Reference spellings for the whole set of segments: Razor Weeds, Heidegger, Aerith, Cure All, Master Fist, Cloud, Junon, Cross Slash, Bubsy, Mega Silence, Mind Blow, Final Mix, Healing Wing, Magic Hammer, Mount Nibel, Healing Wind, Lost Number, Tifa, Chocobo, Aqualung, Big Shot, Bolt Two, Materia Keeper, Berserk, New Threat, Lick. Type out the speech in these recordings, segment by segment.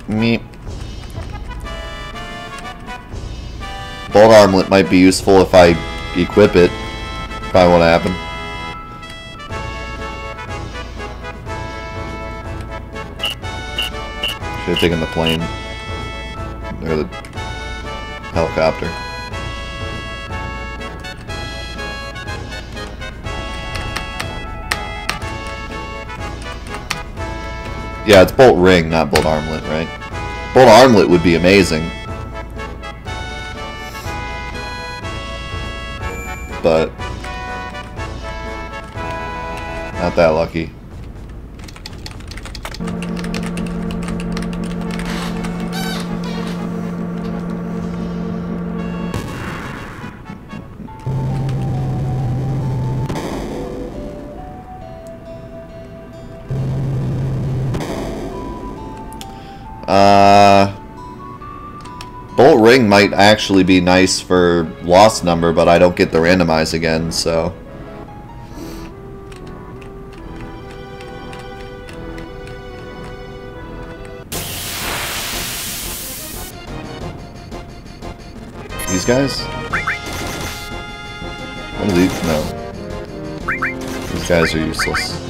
Meep. Bolt Armlet might be useful if I equip it. Probably won't happen. Should have taken the plane. Or the helicopter. Yeah, it's Bolt Ring, not Bolt Armlet, right? Bolt Armlet would be amazing. But... not that lucky. Bolt Ring might actually be nice for Lost Number, but I don't get the randomize again, so... These guys? What are these? No. These guys are useless.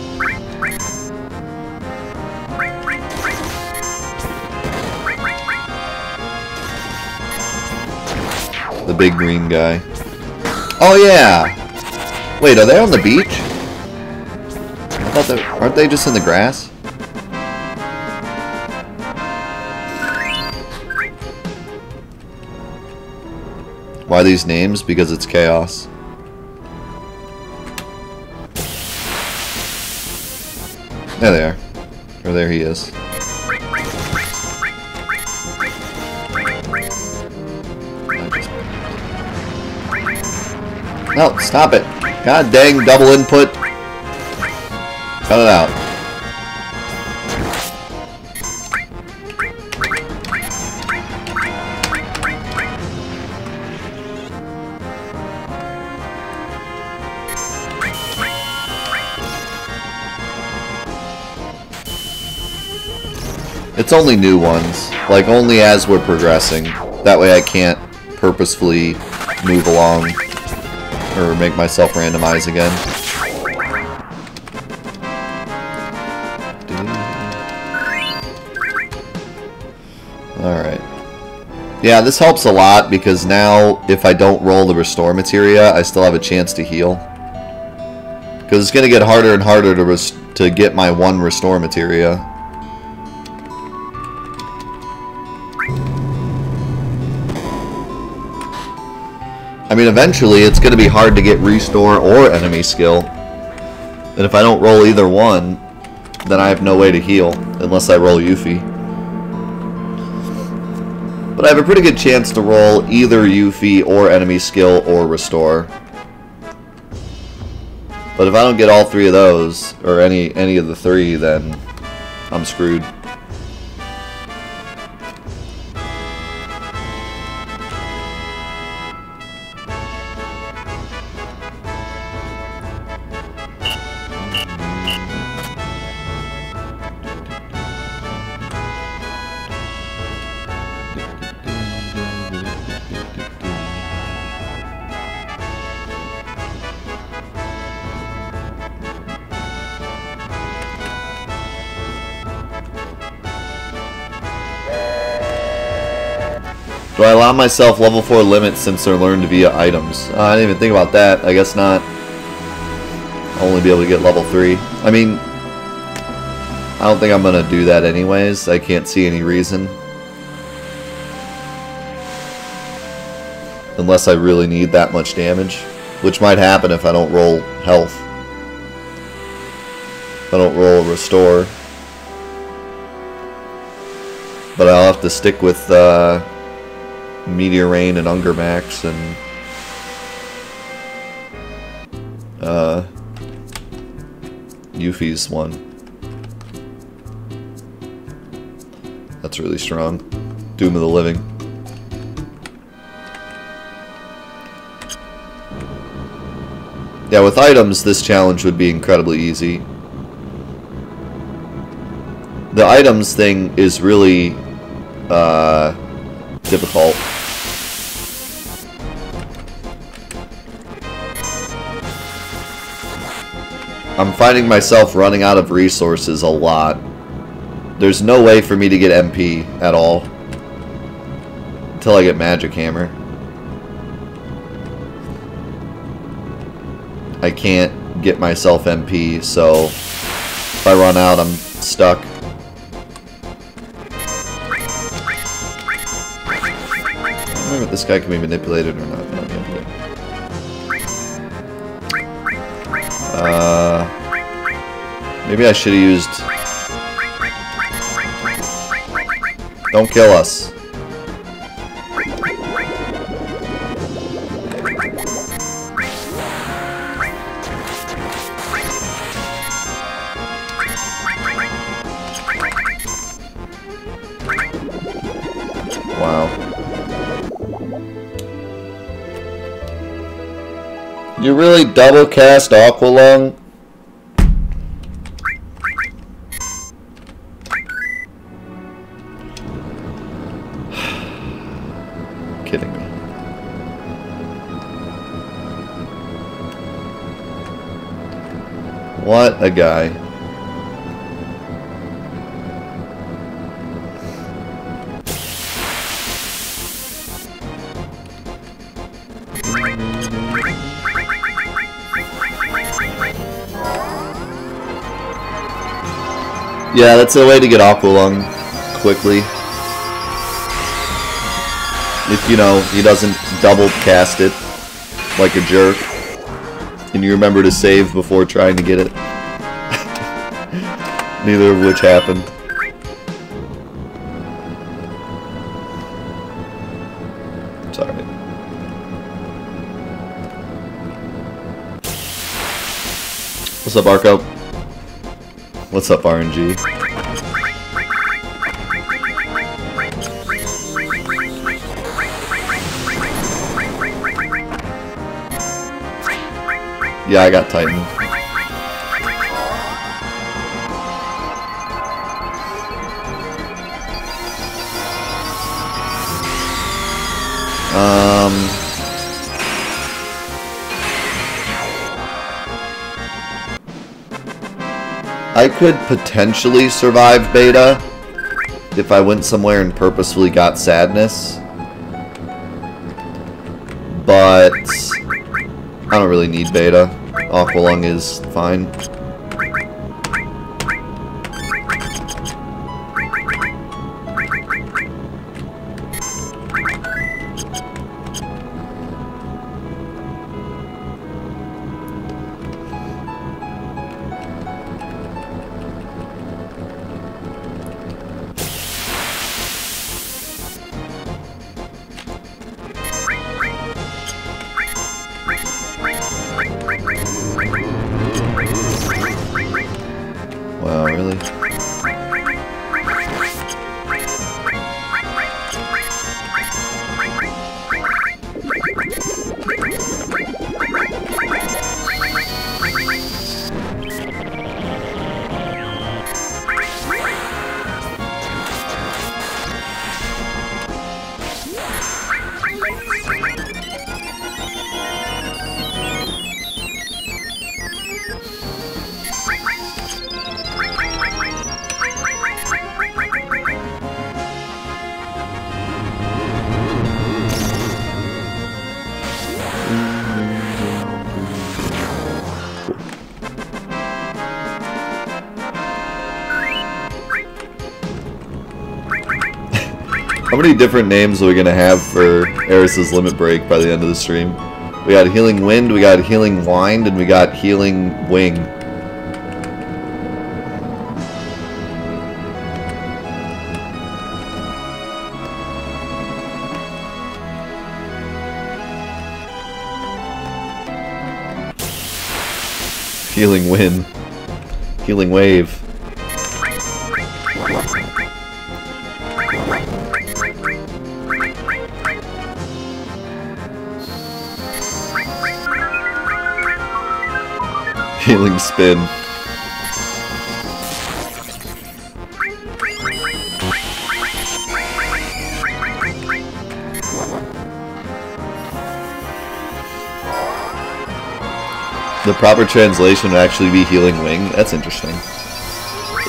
The big green guy. Oh yeah! Wait, are they on the beach? I thought they... aren't they just in the grass? Why these names? Because it's chaos. There they are. Or there he is. No, stop it. God dang, double input. Cut it out. It's only new ones. Like, only as we're progressing. That way I can't purposefully move along. Or make myself randomize again. Alright. Yeah, this helps a lot because now if I don't roll the restore materia, I still have a chance to heal. Because it's going to get harder and harder to get my one restore materia. I mean, eventually, it's going to be hard to get restore or enemy skill. And if I don't roll either one, then I have no way to heal, unless I roll Yuffie. But I have a pretty good chance to roll either Yuffie or enemy skill or restore. But if I don't get all three of those, or any of the three, then I'm screwed. Do I allow myself level 4 limits since they're learned via items? I didn't even think about that. I guess not. I'll only be able to get level 3. I mean, I don't think I'm going to do that anyways. I can't see any reason. Unless I really need that much damage. Which might happen if I don't roll health. If I don't roll restore. But I'll have to stick with... Meteor Rain and Unger Max and Yuffie's one. That's really strong. Doom of the Living. Yeah, with items, this challenge would be incredibly easy. The items thing is really difficult. I'm finding myself running out of resources a lot. There's no way for me to get MP at all. Until I get Magic Hammer. I can't get myself MP, so if I run out, I'm stuck. I don't remember if this guy can be manipulated or not. Maybe I should have used... Don't kill us. Wow. You really double cast Aqualung? What a guy. Yeah, that's a way to get Aqualung quickly. If, you know, he doesn't double cast it like a jerk. And you remember to save before trying to get it. Neither of which happened. It's alright. What's up, Arco? What's up, RNG? Yeah, I got Titan. I could potentially survive beta if I went somewhere and purposefully got sadness. But I don't really need beta. Aqualung is fine. How many different names are we gonna have for Aerith's Limit Break by the end of the stream? We got Healing Wind, we got Healing Wind, and we got Healing Wing. Healing Wind. Healing Wave. healing spin. The proper translation would actually be Healing Wing. That's interesting.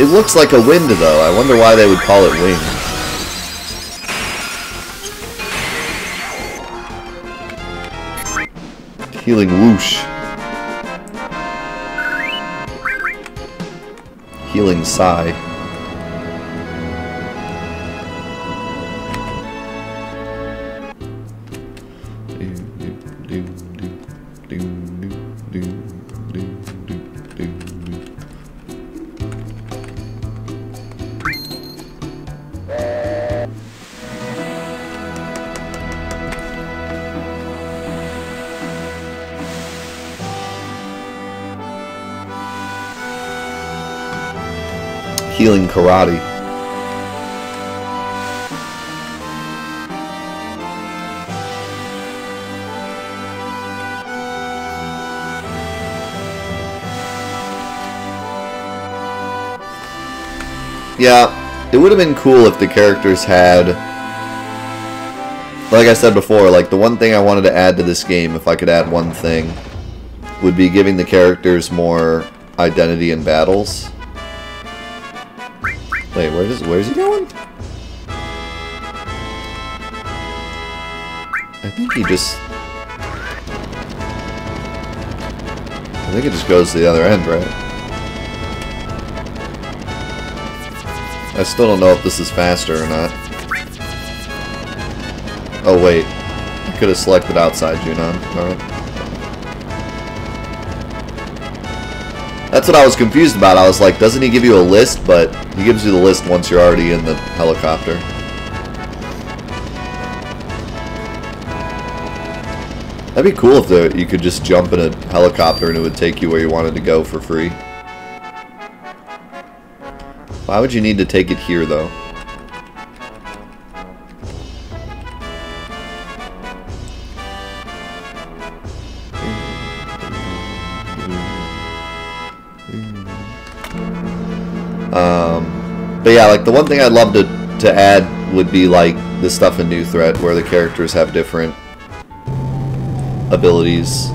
It looks like a wind, though. I wonder why they would call it Wing. Healing Whoosh. Healing Sigh. Healing Karate. Yeah, it would have been cool if the characters had, like I said before, like the one thing I wanted to add to this game, if I could add one thing, would be giving the characters more identity in battles. Wait, where's he going? I think it just goes to the other end, right? I still don't know if this is faster or not. Oh wait, I could have selected outside Junon. Alright. That's what I was confused about. I was like, doesn't he give you a list? But he gives you the list once you're already in the helicopter. That'd be cool if you could just jump in a helicopter and it would take you where you wanted to go for free. Why would you need to take it here, though? But yeah, like the one thing I'd love to add would be like the stuff in New Threat where the characters have different abilities.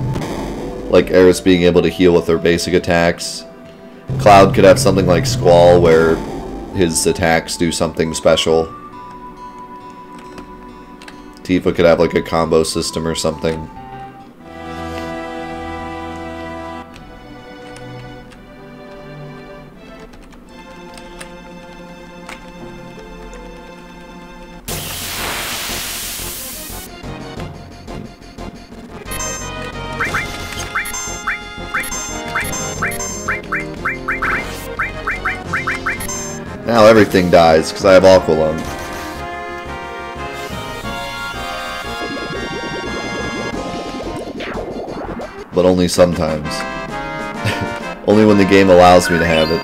Like Aerith being able to heal with her basic attacks. Cloud could have something like Squall where his attacks do something special. Tifa could have like a combo system or something. Now everything dies, because I have Aqualung. But only sometimes. Only when the game allows me to have it.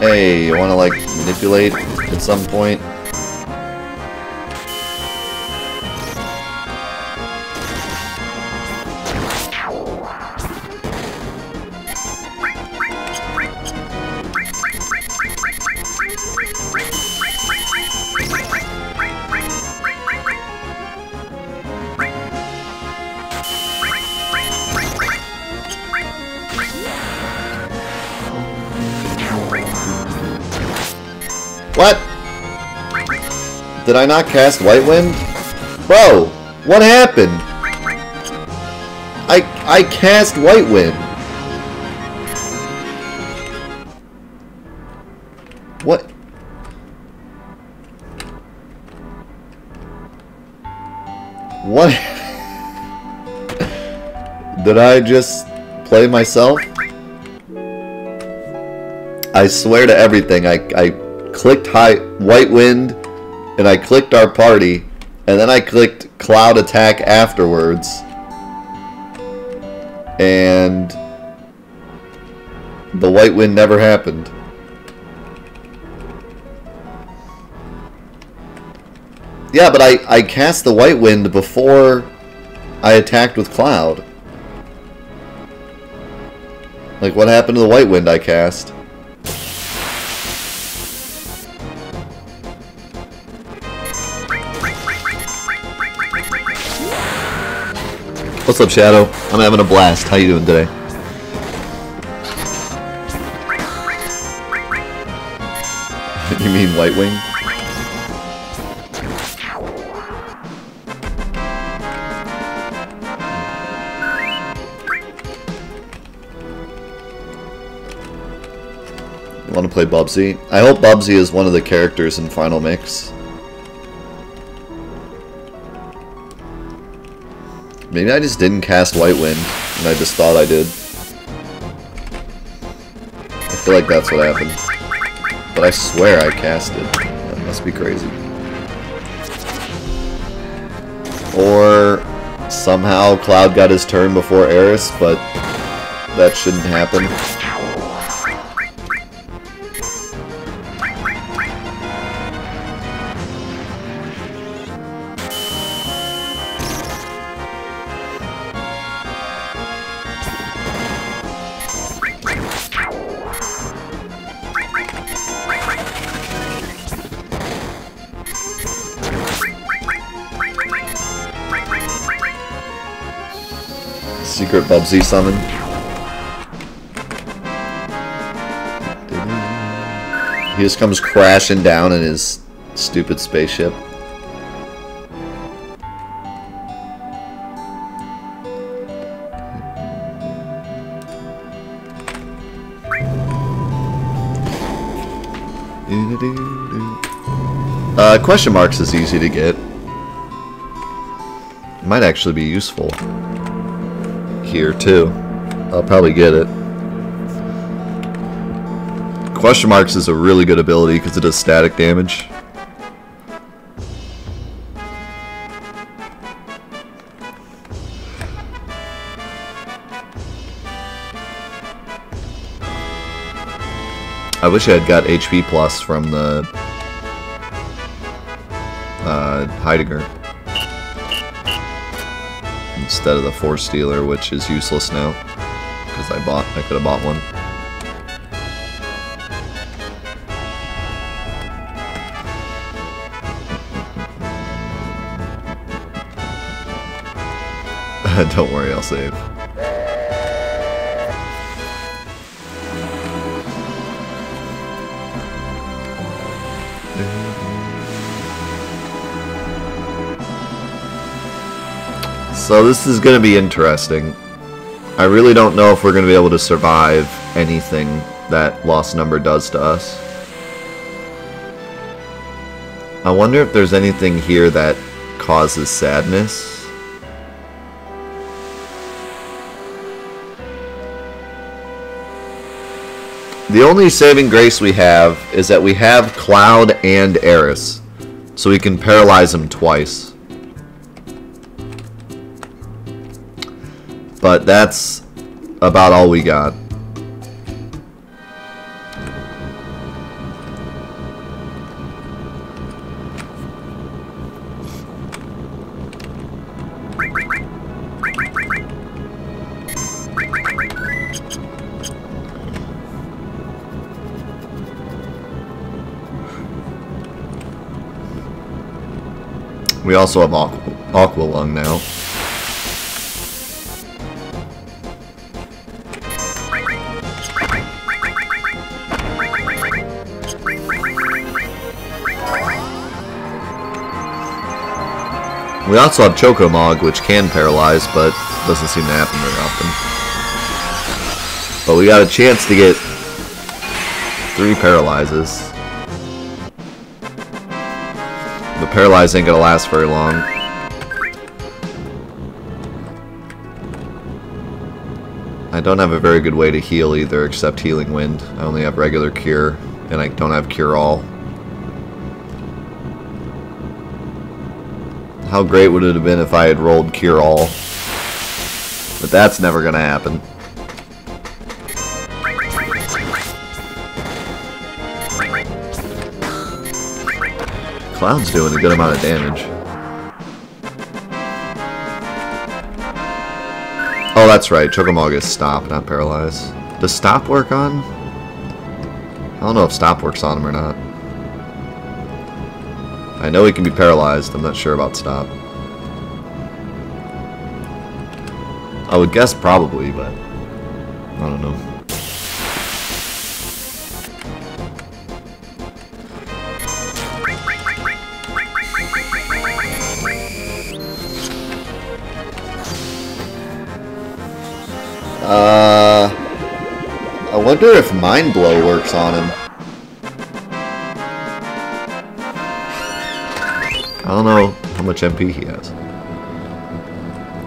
Hey, you want to like manipulate at some point? Did I not cast White Wind? Bro, what happened? I cast White Wind. What? What? Did I just play myself? I swear to everything, I clicked White Wind, and I clicked our party, and then I clicked Cloud Attack afterwards. And the White Wind never happened. Yeah, but I cast the White Wind before I attacked with Cloud. Like, what happened to the White Wind I cast? What's up, Shadow? I'm having a blast. How you doing today? You mean White Wing? You want to play Bubsy? I hope Bubsy is one of the characters in Final Mix. Maybe I just didn't cast White Wind, and I just thought I did. I feel like that's what happened. But I swear I cast it. That must be crazy. Or somehow Cloud got his turn before Aerith, but that shouldn't happen. Secret Bubsy summon. He just comes crashing down in his stupid spaceship. Question Marks is easy to get. Might actually be useful here too. I'll probably get it. Question Marks is a really good ability because it does static damage. I wish I had got HP plus from the Heidegger instead of the Force Stealer, which is useless now because I could have bought one. Don't worry, I'll save. So this is going to be interesting. I really don't know if we're going to be able to survive anything that Lost Number does to us. I wonder if there's anything here that causes sadness. The only saving grace we have is that we have Cloud and Aerith, so we can paralyze them twice. But that's about all we got. We also have Aqualung now. We also have Choco/Mog, which can paralyze, but doesn't seem to happen very often. But we got a chance to get 3 paralyzes. The paralyze ain't gonna last very long. I don't have a very good way to heal either except Healing Wind. I only have regular Cure, and I don't have Cure All. How great would it have been if I had rolled Cure All? But that's never gonna happen. Cloud's doing a good amount of damage. Oh, that's right. Chocobo is stop, not paralyze. Does stop work on? I don't know if stop works on him or not. I know he can be paralyzed. I'm not sure about stop. I would guess probably, but I don't know. I wonder if Mind Blow works on him. I don't know how much MP he has.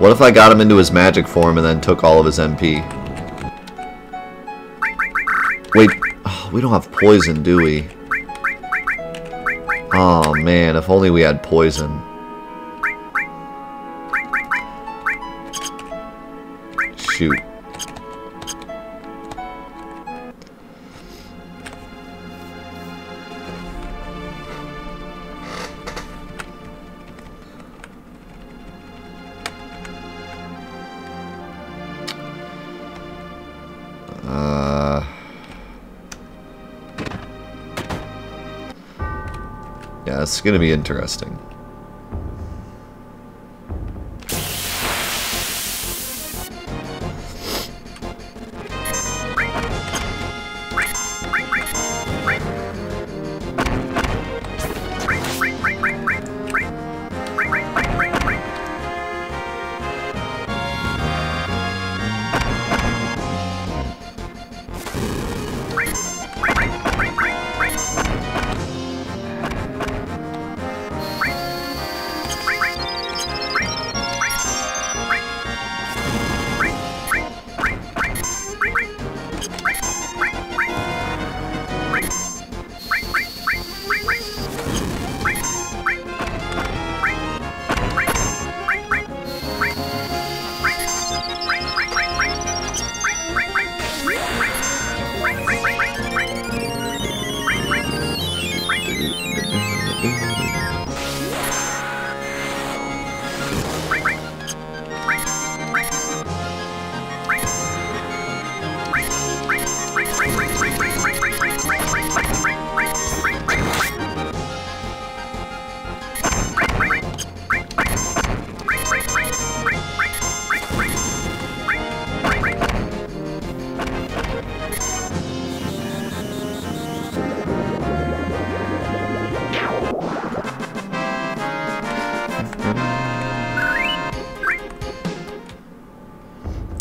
What if I got him into his magic form and then took all of his MP? Wait, oh, we don't have poison, do we? Oh man, if only we had poison. Shoot. Yeah, it's gonna be interesting.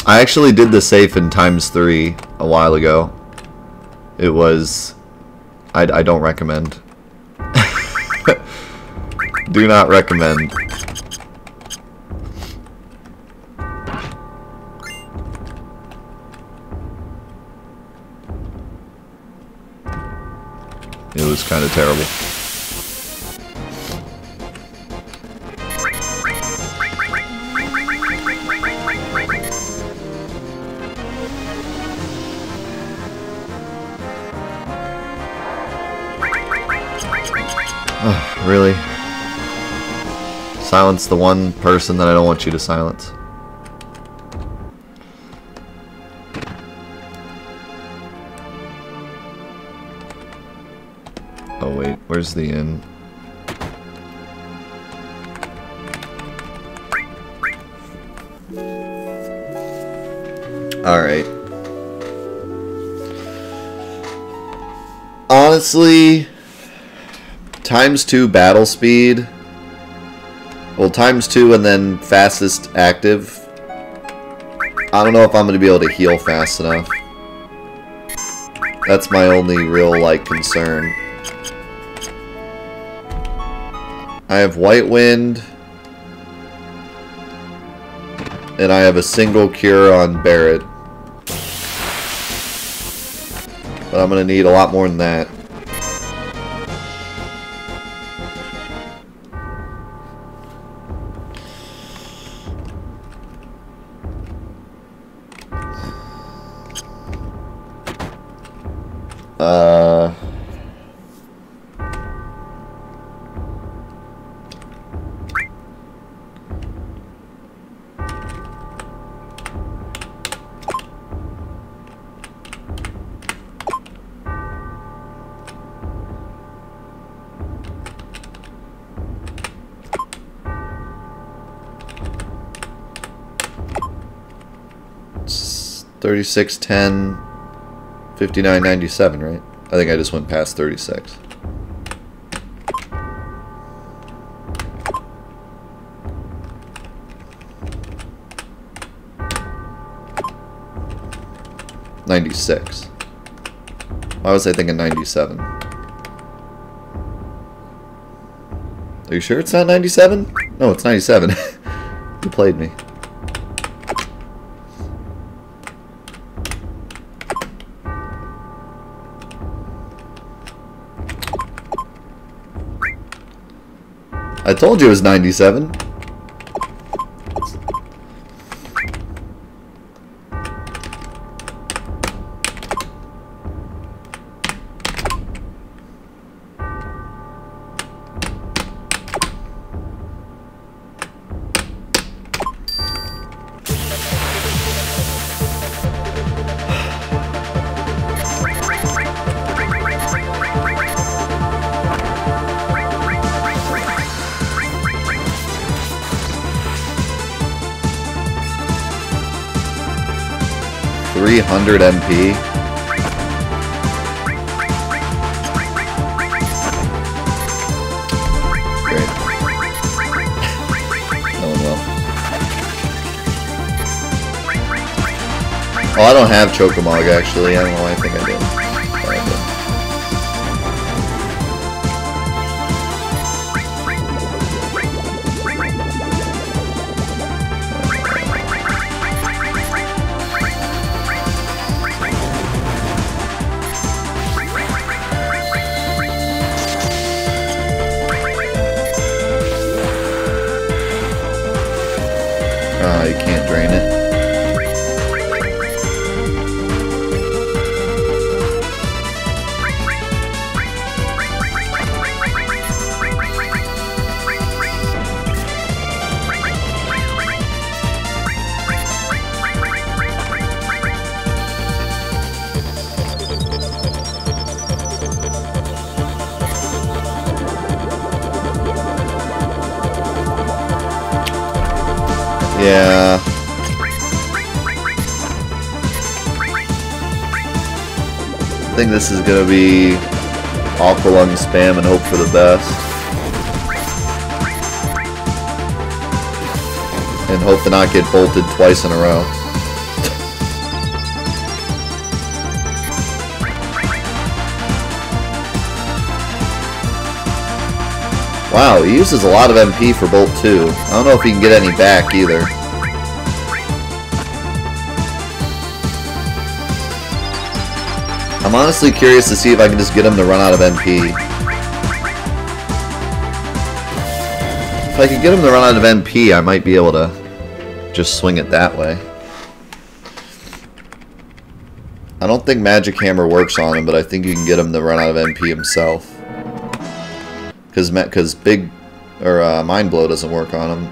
I actually did the safe in x3 a while ago. It was... I don't recommend. Do not recommend. It was kind of terrible. Really? Silence the one person that I don't want you to silence. Oh wait, where's the inn? Alright. Honestly... x2 battle speed, well x2 and then fastest active. I don't know if I'm going to be able to heal fast enough. That's my only real like concern. I have White Wind and I have a single cure on Barret. But I'm going to need a lot more than that. It's 3610 5997, right? I think I just went past 36. Why was I thinking 97? Are you sure it's not 97? No, it's 97. You played me. I told you it was 97. MP. Great. Oh well. Oh, I don't have Chocobo actually. I don't know why I think I did. Yeah. I think this is gonna be Aqualung spam and hope for the best. And hope to not get bolted twice in a row. Wow, he uses a lot of MP for Bolt 2. I don't know if he can get any back either. I'm honestly curious to see if I can just get him to run out of MP. If I could get him to run out of MP, I might be able to just swing it that way. I don't think Magic Hammer works on him, but I think you can get him to run out of MP himself. Because Mind Blow doesn't work on him.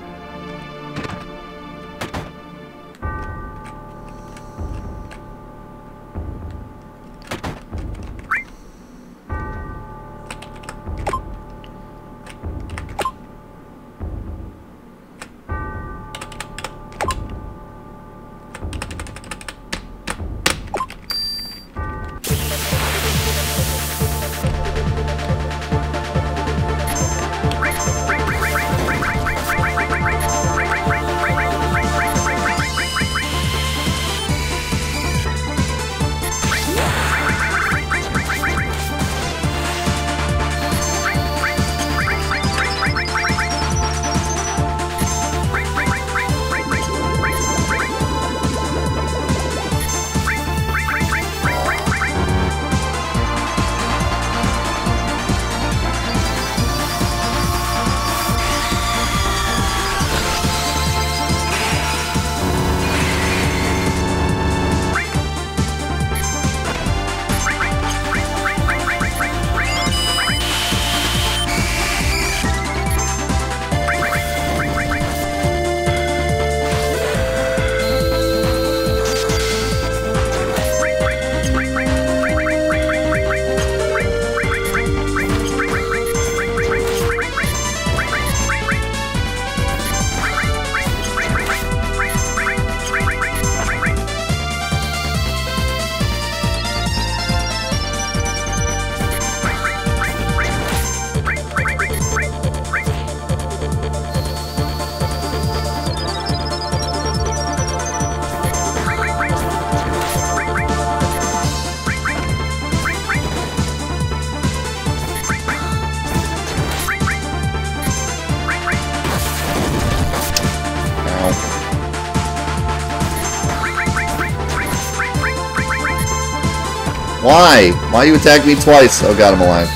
Why? Why you attack me twice? Oh god, I'm alive.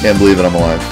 Can't believe it, I'm alive.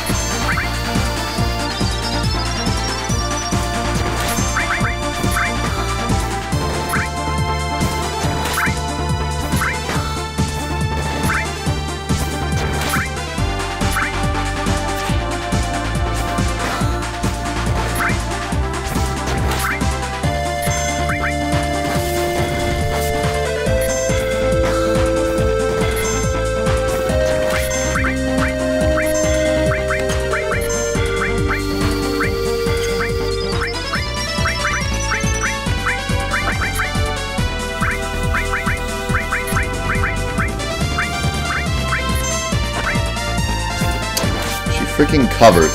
Freaking covered.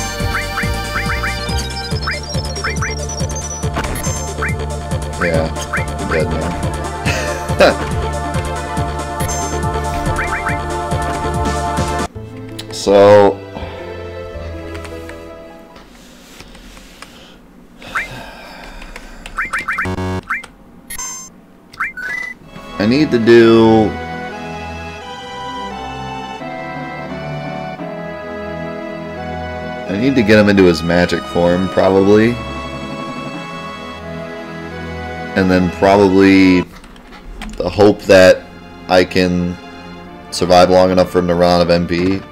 Yeah, I'm dead now. So... I need to do... I need to get him into his magic form, probably. And then probably the hope that I can survive long enough for him to run out of MP.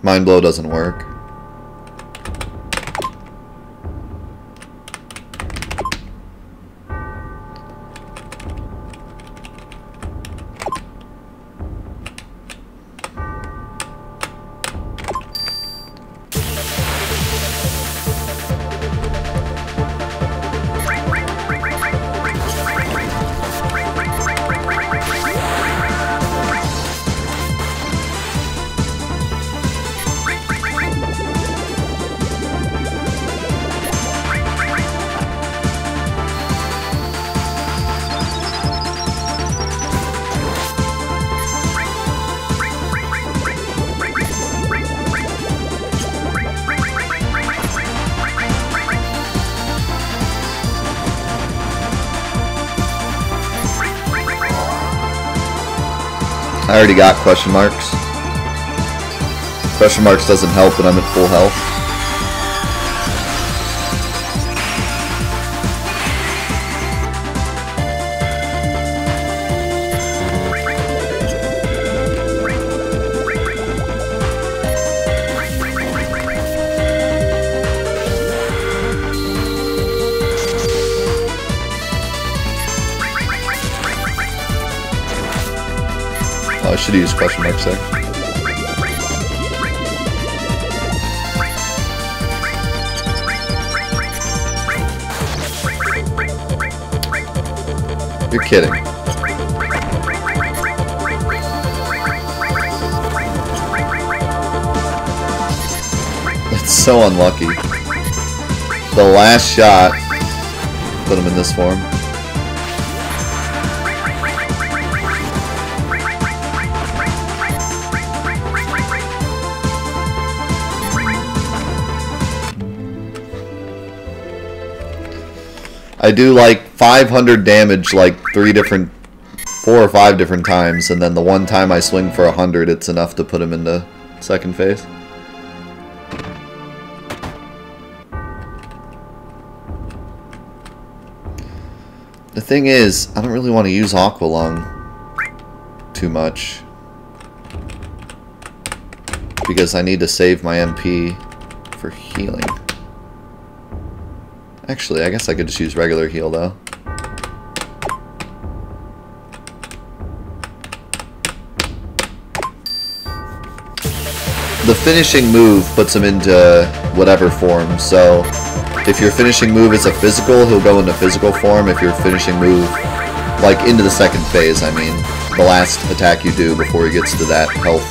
Mind Blow doesn't work. I already got Question Marks. Question Marks doesn't help when I'm at full health. Should use Question Marks there. You're kidding. That's so unlucky. The last shot put him in this form. I do like 500 damage like four or five different times, and then the one time I swing for 100, it's enough to put him into second phase. The thing is, I don't really want to use Aqualung too much because I need to save my MP for healing. Actually, I guess I could just use regular heal, though. The finishing move puts him into whatever form, so if your finishing move is a physical, he'll go into physical form. If your finishing move, like into the second phase, I mean, the last attack you do before he gets to that health,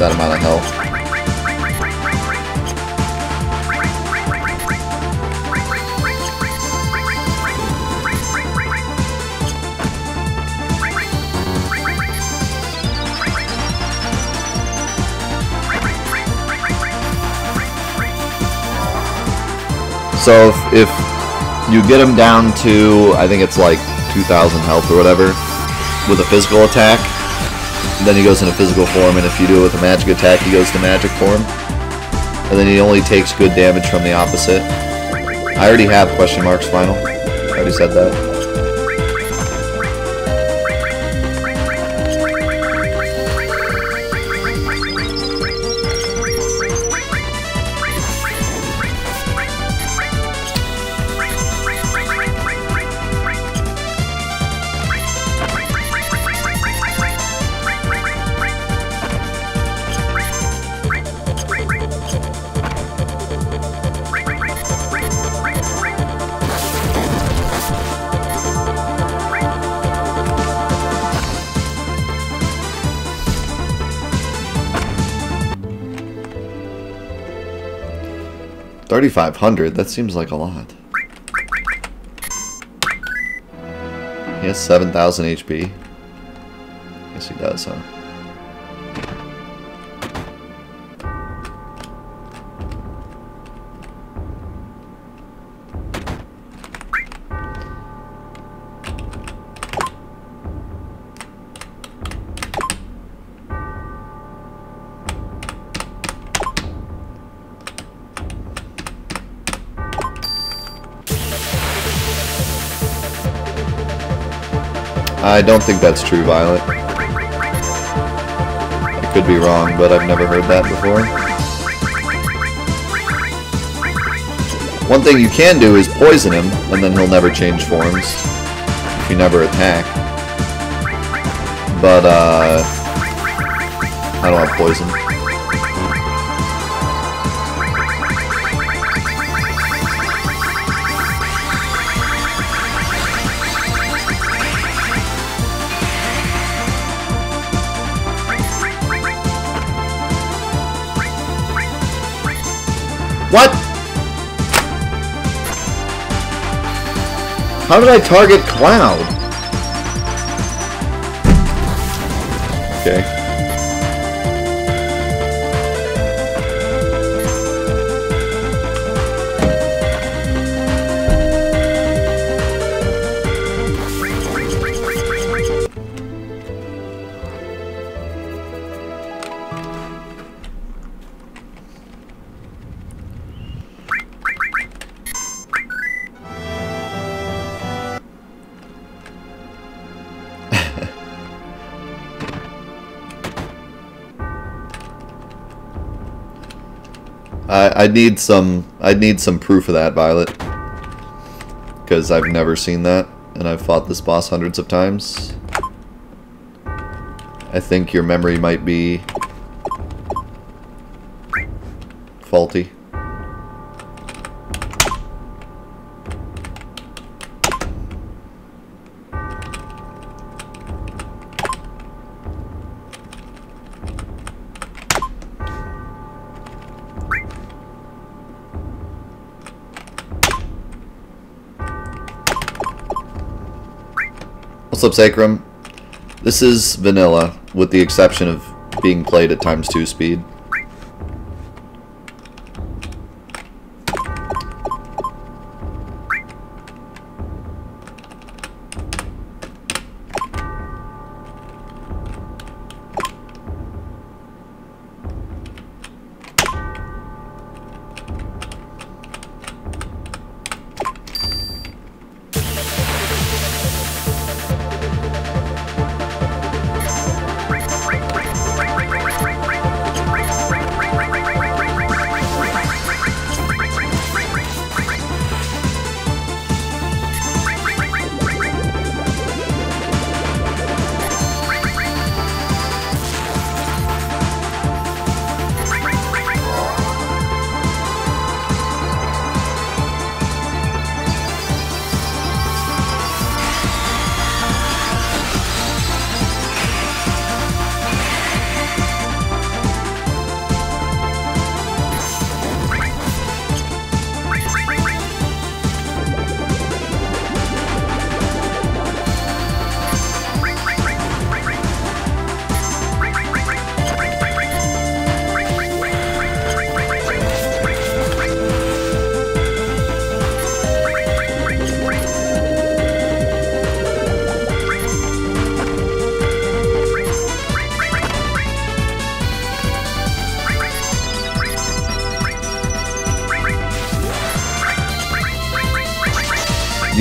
that amount of health. So if you get him down to, I think it's like 2,000 health or whatever, with a physical attack, then he goes into physical form, and if you do it with a magic attack, he goes to magic form. And then he only takes good damage from the opposite. I already have Question Marks final. I already said that. $3,500, that seems like a lot. He has 7,000 HP. Yes, he does, huh? I don't think that's true, Violet. I could be wrong, but I've never heard that before. One thing you can do is poison him, and then he'll never change forms if you never attack. But, I don't have poison. What? How did I target Cloud? Okay. I'd need some proof of that, Violet, because I've never seen that, and I've fought this boss hundreds of times. I think your memory might be faulty. What's up, Sacrum? This is vanilla, with the exception of being played at ×2 speed.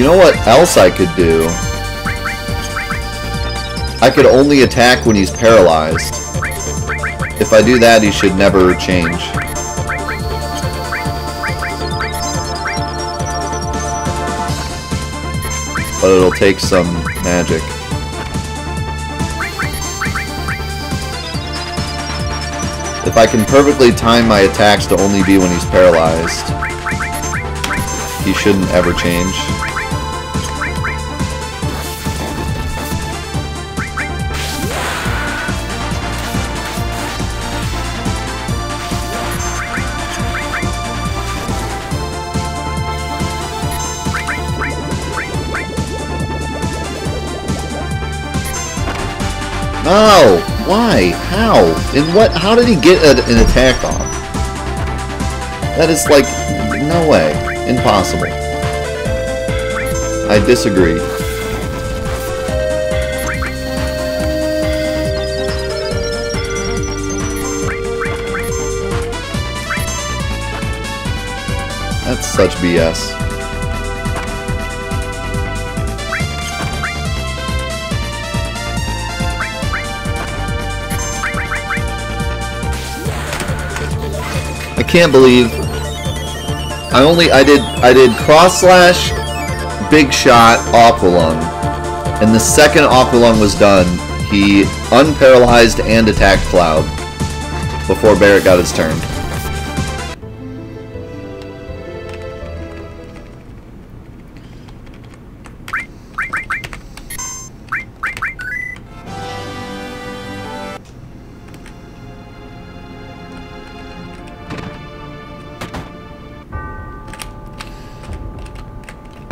You know what else I could do? I could only attack when he's paralyzed. If I do that, he should never change. But it'll take some magic. If I can perfectly time my attacks to only be when he's paralyzed, he shouldn't ever change. No! Why? How? And what? How did he get an attack off? That is like, no way. Impossible. I disagree. That's such BS. I can't believe I did Cross Slash, Big Shot, Aqualung, and the second Aqualung was done, he unparalyzed and attacked Cloud before Barret got his turn.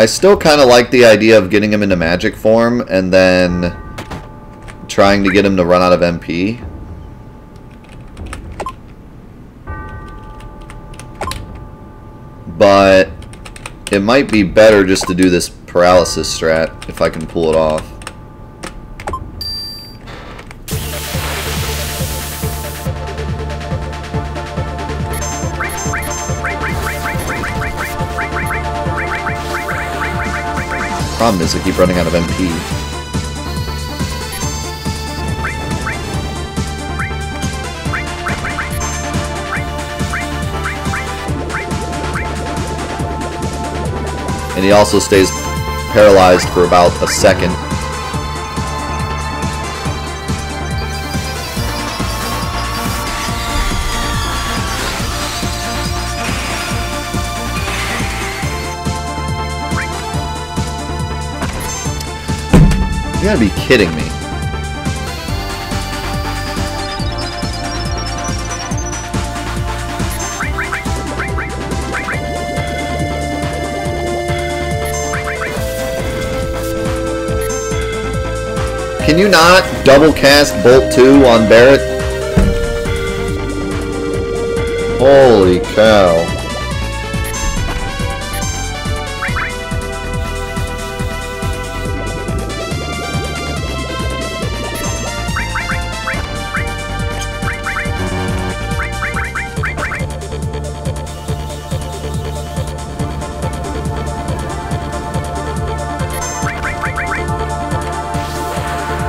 I still kind of like the idea of getting him into magic form and then trying to get him to run out of MP. But it might be better just to do this paralysis strat if I can pull it off. Problem is I keep running out of MP. And he also stays paralyzed for about a second. You gotta be kidding me. Can you not double cast Bolt 2 on Barret? Holy cow.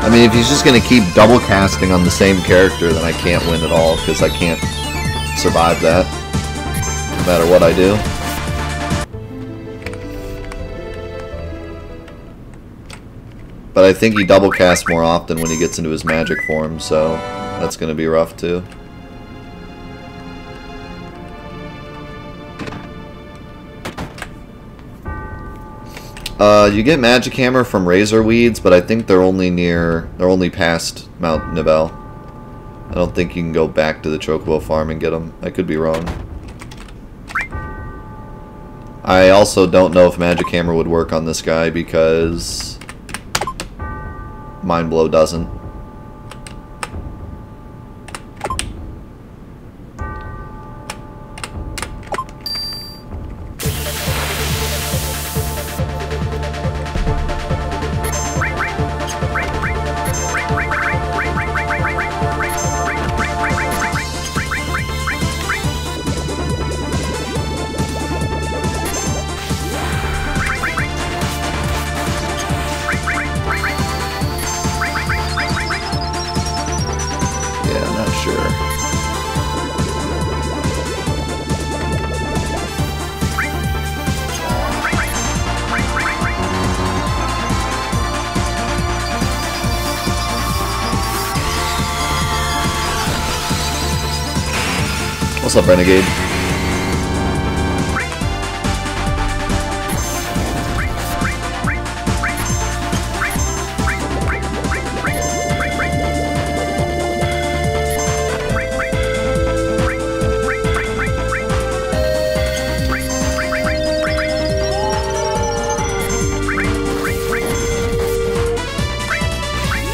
I mean, if he's just going to keep double casting on the same character, then I can't win at all, because I can't survive that, no matter what I do. But I think he double casts more often when he gets into his magic form, so that's going to be rough too. You get Magic Hammer from Razor Weeds, but I think they're only past Mount Nibel. I don't think you can go back to the Chocobo farm and get them. I could be wrong. I also don't know if Magic Hammer would work on this guy because Mind Blow doesn't. What's up, Renegade?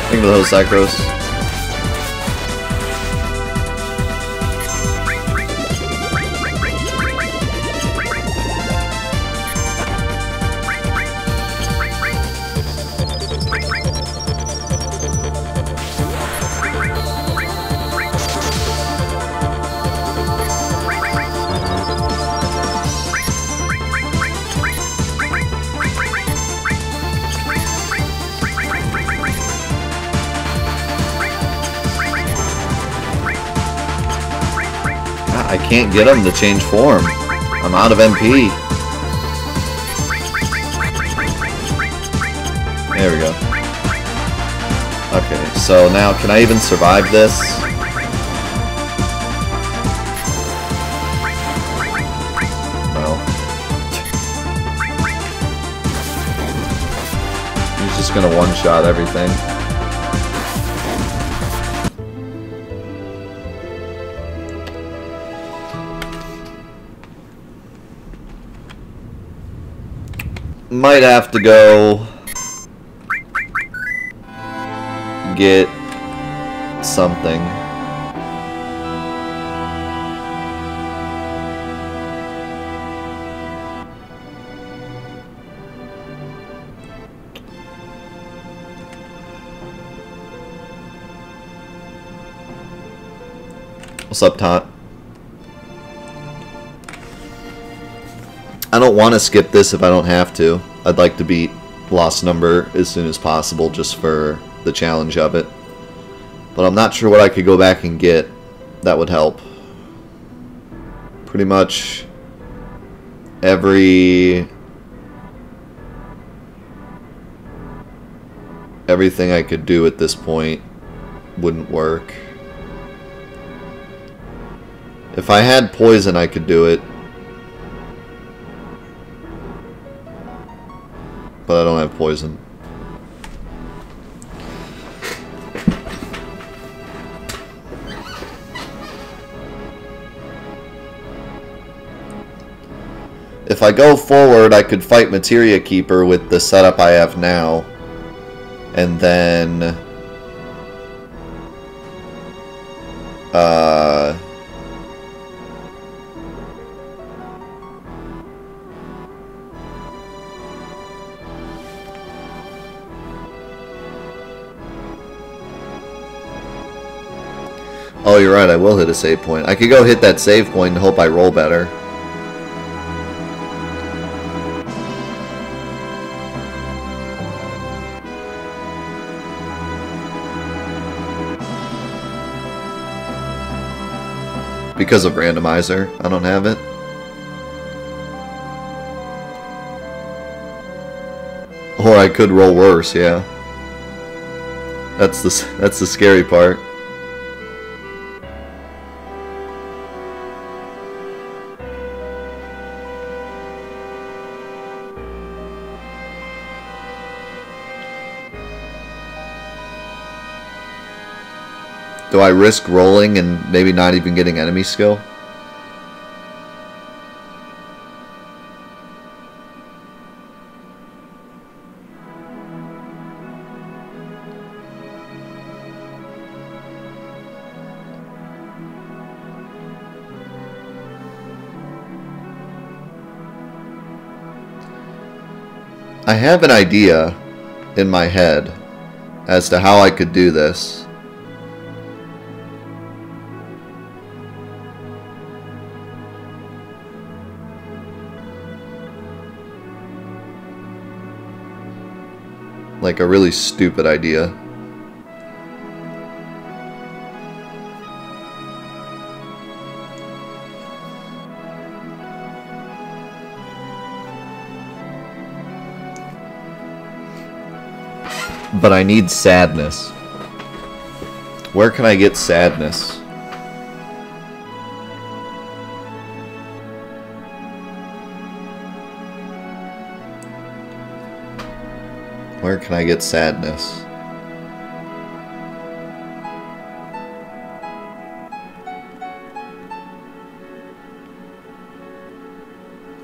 Think of those Cycros. I can't get him to change form. I'm out of MP. There we go. Okay, so now can I even survive this? No. He's just gonna one-shot everything. Might have to go get something. What's up, Tot? I don't want to skip this if I don't have to. I'd like to beat Lost Number as soon as possible just for the challenge of it. But I'm not sure what I could go back and get that would help. Pretty much everything I could do at this point wouldn't work. If I had poison, I could do it. But I don't have poison. If I go forward, I could fight Materia Keeper with the setup I have now. And then... Oh, you're right, I will hit a save point. I could go hit that save point and hope I roll better. Because of randomizer, I don't have it. Or I could roll worse, yeah. That's the scary part. Do I risk rolling and maybe not even getting enemy skill? I have an idea in my head as to how I could do this. Like a really stupid idea. But I need sadness. Where can I get sadness? Where can I get sadness?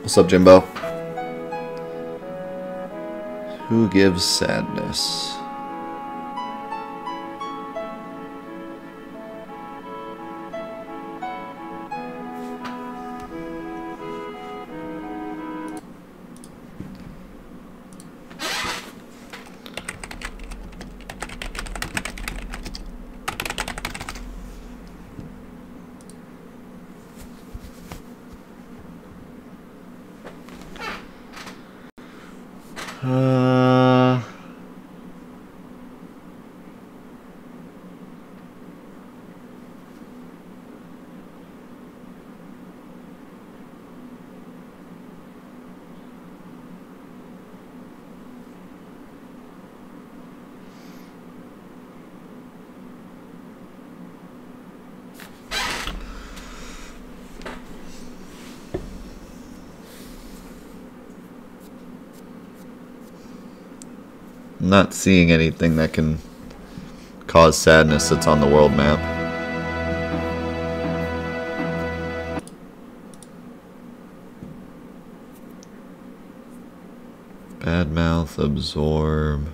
What's up, Jimbo? Who gives sadness? Not seeing anything that can cause sadness that's on the world map. Badmouth, absorb.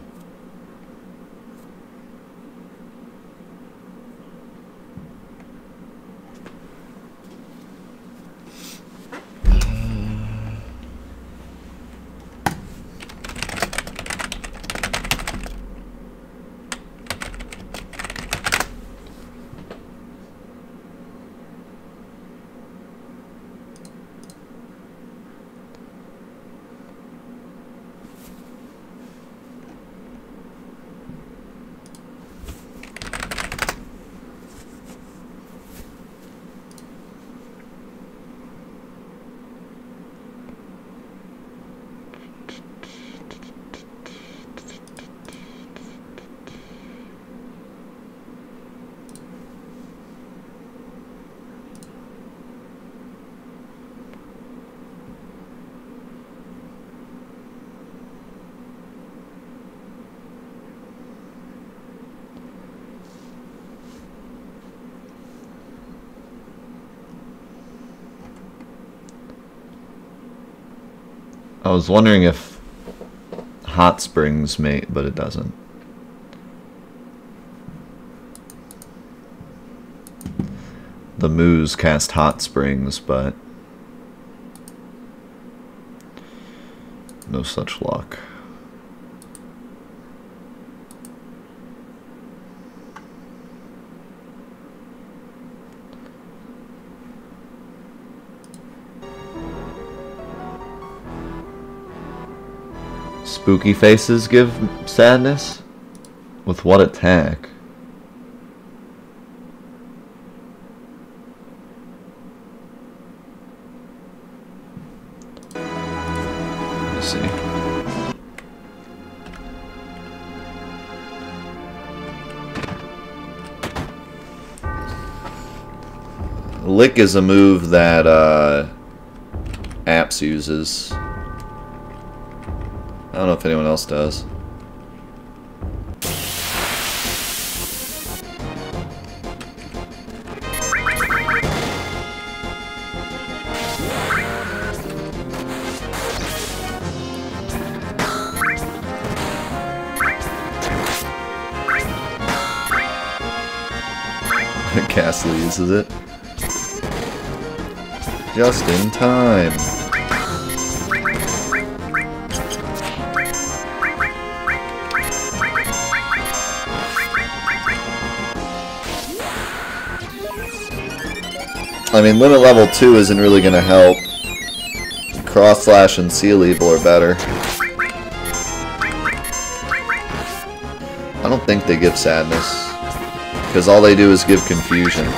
I was wondering if hot springs mate, but it doesn't. The moos cast hot springs, but no such luck. Spooky Faces give sadness? With what attack? Let's see. Lick is a move that Apps uses. I don't know if anyone else does. Castle uses it. Just in time. I mean, limit level 2 isn't really going to help. Cross Slash and Seal Evil are better. I don't think they give sadness, because all they do is give confusion.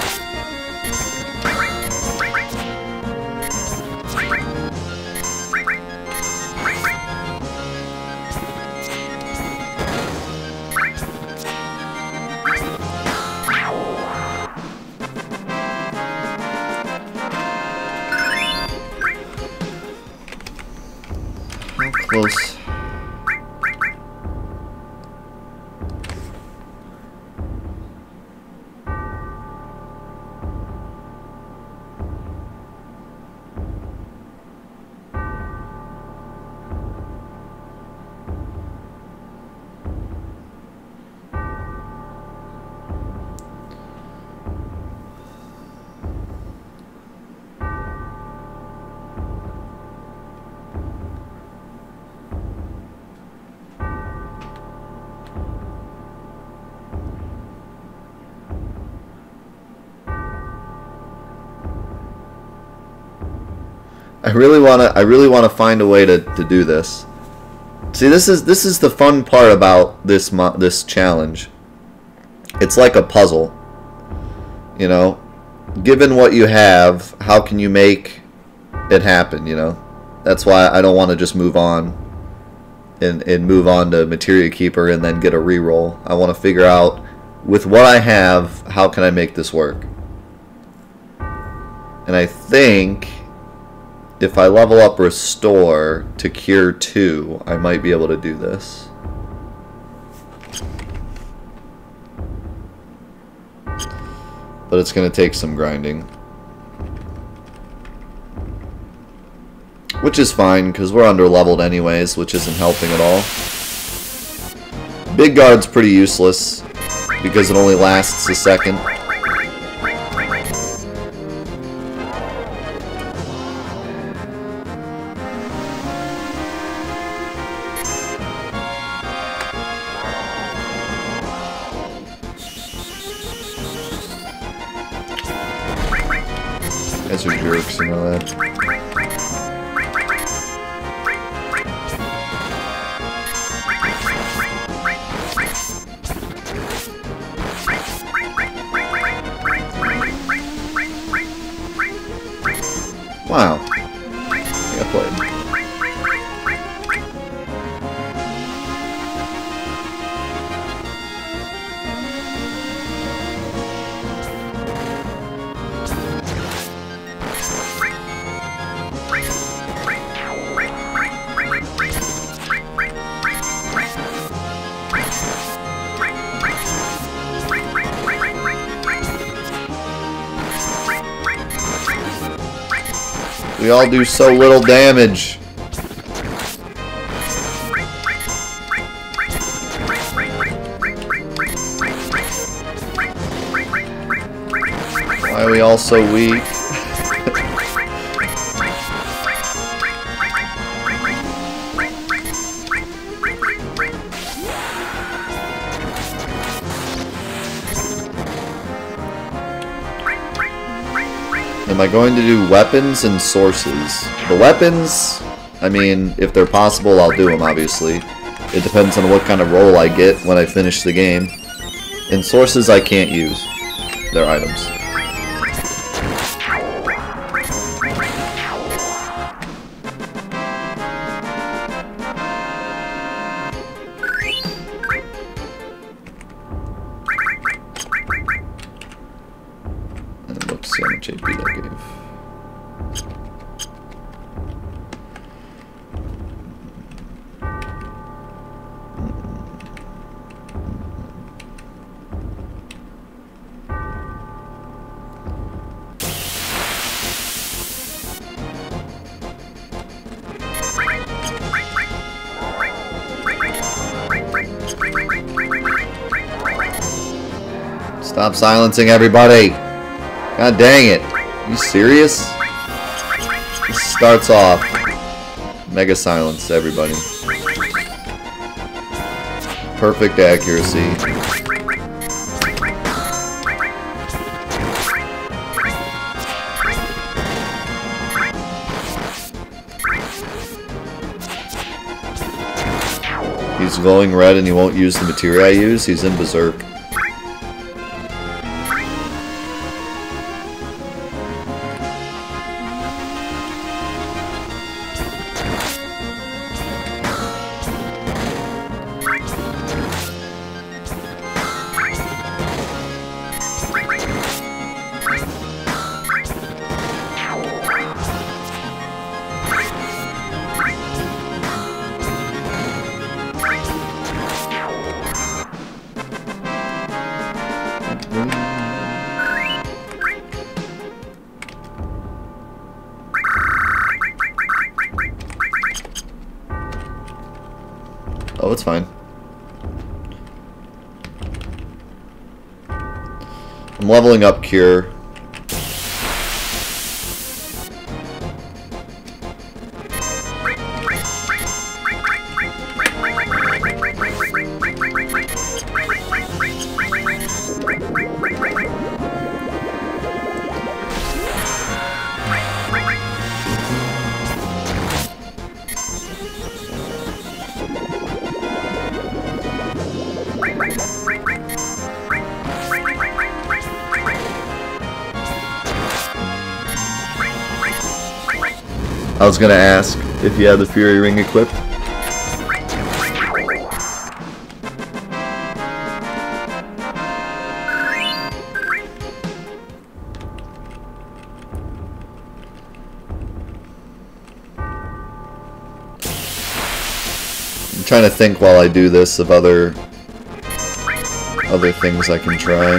close. I really wanna find a way to do this. See, this is the fun part about this challenge. It's like a puzzle. You know, given what you have, how can you make it happen? You know, that's why I don't want to just move on and move on to Materia Keeper and then get a reroll. I want to figure out with what I have, how can I make this work? And I think, if I level up Restore to Cure 2, I might be able to do this. But it's going to take some grinding. Which is fine, because we're under-leveled anyways, which isn't helping at all. Big Guard's pretty useless, because it only lasts a second. We all do so little damage. Why are we all so weak? Am I going to do weapons and sources? The weapons, I mean, if they're possible, I'll do them, obviously. It depends on what kind of roll I get when I finish the game. And sources I can't use. They're items. Stop silencing everybody! God dang it! Are you serious? This starts off mega silence, everybody. Perfect accuracy. He's glowing red and he won't use the materia I use? He's in Berserk. Oh, it's fine. I'm leveling up Cure. I was gonna ask if you had the Fury Ring equipped. I'm trying to think while I do this of other things I can try.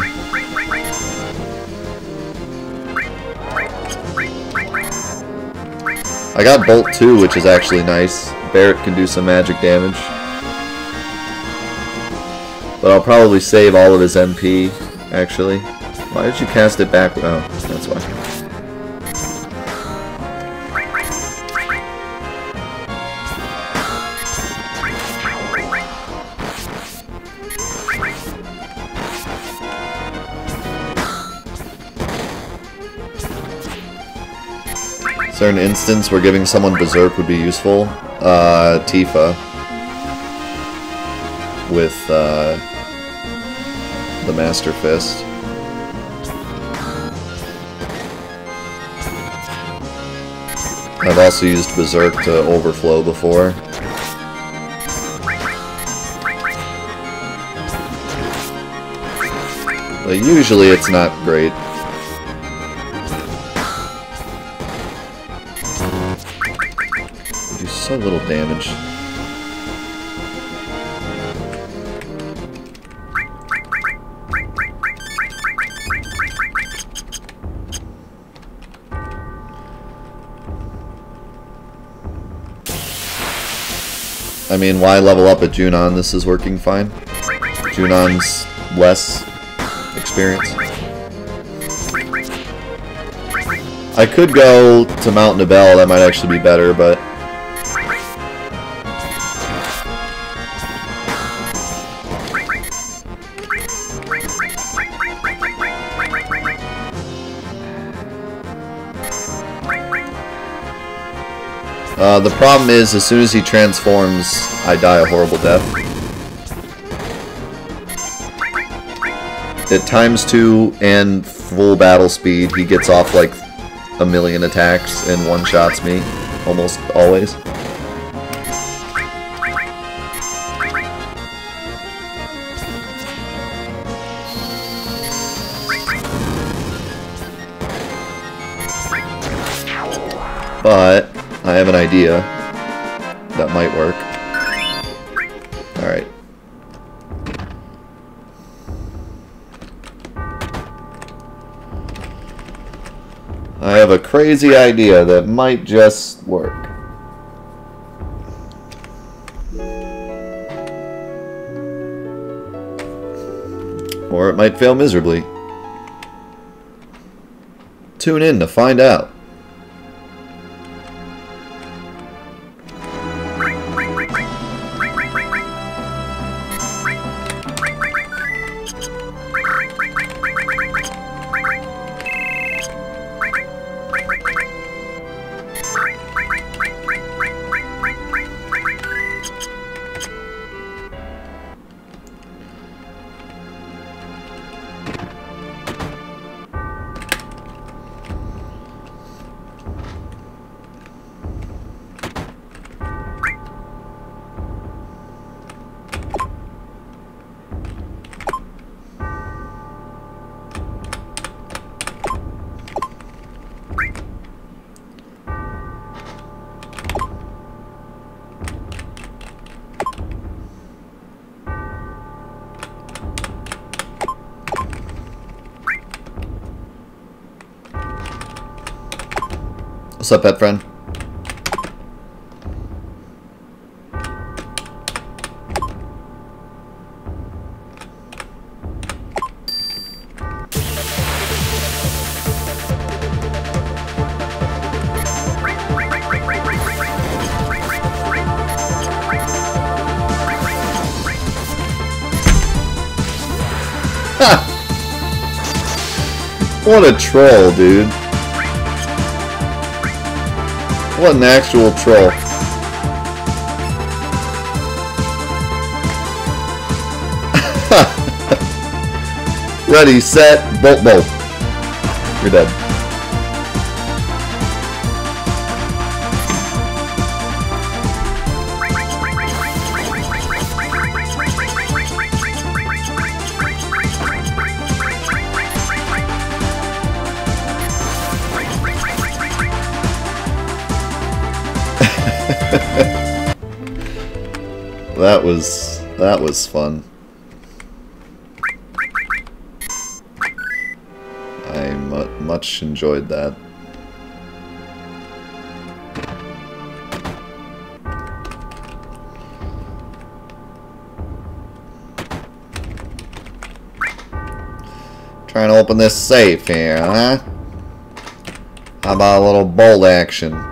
I got Bolt 2, which is actually nice. Barret can do some magic damage. But I'll probably save all of his MP, actually. Why did you cast it back? Oh, that's why. Is there an instance where giving someone Berserk would be useful? Tifa. With, the Master Fist. I've also used Berserk to overflow before. But usually it's not great. A little damage. I mean, why level up a Junon? This is working fine. Junon's less experience. I could go to Mount Nibel, that might actually be better, but the problem is, as soon as he transforms, I die a horrible death. At times 2 and full battle speed, he gets off like a million attacks and one-shots me, almost always. But I have an idea that might work. Alright. I have a crazy idea that might just work. Or it might fail miserably. Tune in to find out. What's up, pet friend? What a troll, dude. What an actual troll. Ready, set, bolt, bolt. You're dead. That was fun. I much enjoyed that. Trying to open this safe here, huh? How about a little bolt action?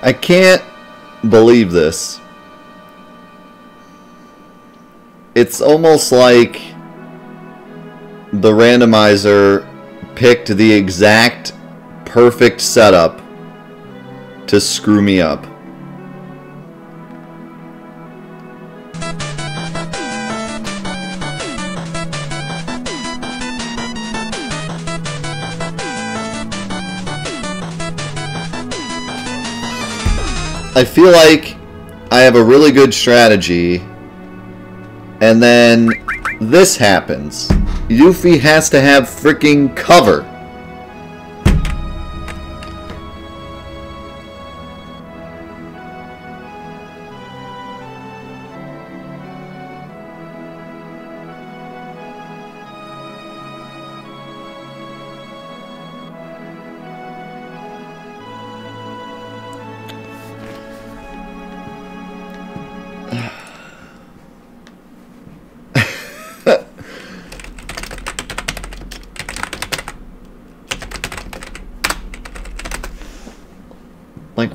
I can't believe this. It's almost like the randomizer picked the exact perfect setup to screw me up. I feel like I I have a really good strategy, and then this happens. Yuffie has to have freaking cover.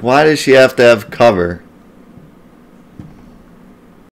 Why does she have to have cover?